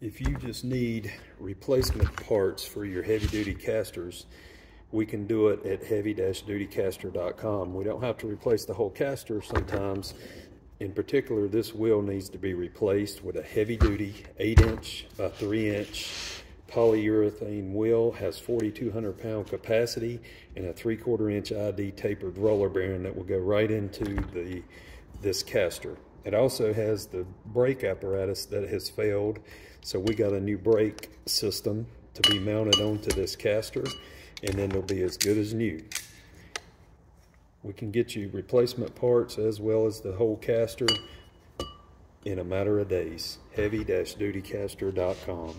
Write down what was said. If you just need replacement parts for your heavy-duty casters, we can do it at heavy-dutycaster.com. We don't have to replace the whole caster sometimes. In particular, this wheel needs to be replaced with a heavy-duty 8-inch by 3-inch polyurethane wheel, has 4,200 pound capacity, and a 3/4 inch ID tapered roller bearing that will go right into this caster. It also has the brake apparatus that has failed, so we got a new brake system to be mounted onto this caster, and then it'll be as good as new. We can get you replacement parts as well as the whole caster in a matter of days. Heavy-dutycaster.com